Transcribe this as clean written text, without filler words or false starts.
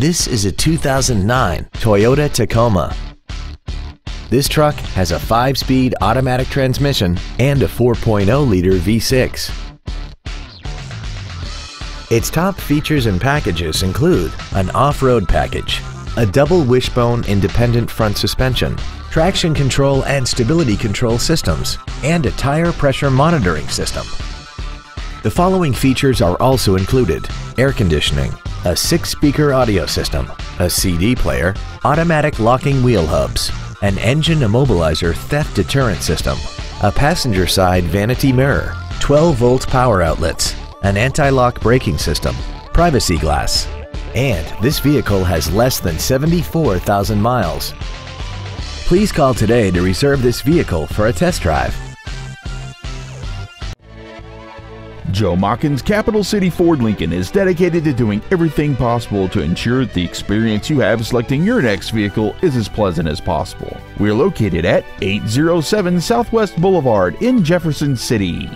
This is a 2009 Toyota Tacoma. This truck has a 5-speed automatic transmission and a 4.0-liter V6. Its top features and packages include an off-road package, a double wishbone independent front suspension, traction control and stability control systems, and a tire pressure monitoring system. The following features are also included: air conditioning, a 6-speaker audio system, a CD player, automatic locking wheel hubs, an engine immobilizer theft deterrent system, a passenger side vanity mirror, 12-volt power outlets, an anti-lock braking system, privacy glass, and this vehicle has less than 74,000 miles. Please call today to reserve this vehicle for a test drive. Joe Machens Capital City Ford Lincoln is dedicated to doing everything possible to ensure that the experience you have selecting your next vehicle is as pleasant as possible. We're located at 807 Southwest Boulevard in Jefferson City.